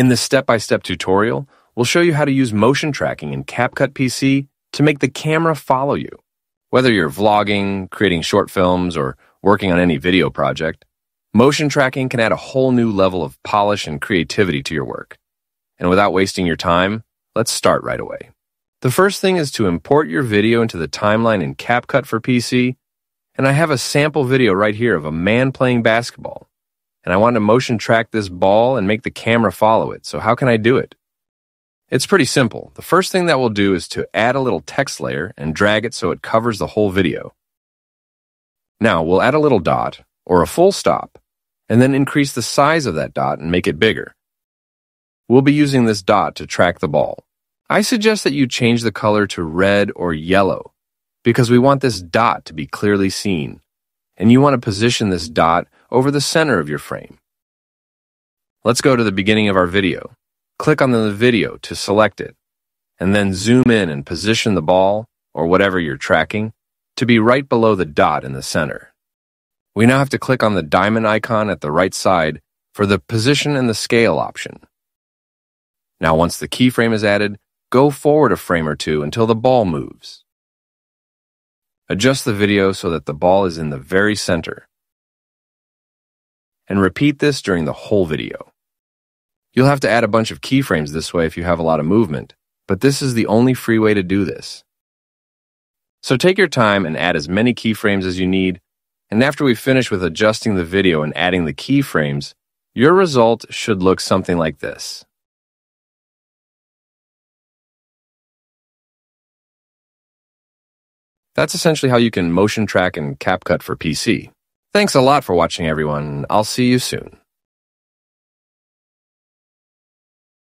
In this step-by-step tutorial, we'll show you how to use motion tracking in CapCut PC to make the camera follow you. Whether you're vlogging, creating short films, or working on any video project, motion tracking can add a whole new level of polish and creativity to your work. And without wasting your time, let's start right away. The first thing is to import your video into the timeline in CapCut for PC, and I have a sample video right here of a man playing basketball. And I want to motion track this ball and make the camera follow it, so how can I do it? It's pretty simple. The first thing that we'll do is to add a little text layer and drag it so it covers the whole video. Now, we'll add a little dot, or a full stop, and then increase the size of that dot and make it bigger. We'll be using this dot to track the ball. I suggest that you change the color to red or yellow, because we want this dot to be clearly seen, and you want to position this dot over the center of your frame. Let's go to the beginning of our video. Click on the video to select it, and then zoom in and position the ball, or whatever you're tracking, to be right below the dot in the center. We now have to click on the diamond icon at the right side for the position and the scale option. Now once the keyframe is added, go forward a frame or two until the ball moves. Adjust the video so that the ball is in the very center. And repeat this during the whole video. You'll have to add a bunch of keyframes this way if you have a lot of movement, but this is the only free way to do this. So take your time and add as many keyframes as you need, and after we finish with adjusting the video and adding the keyframes, your result should look something like this. That's essentially how you can motion track in CapCut for PC. Thanks a lot for watching, everyone. I'll see you soon.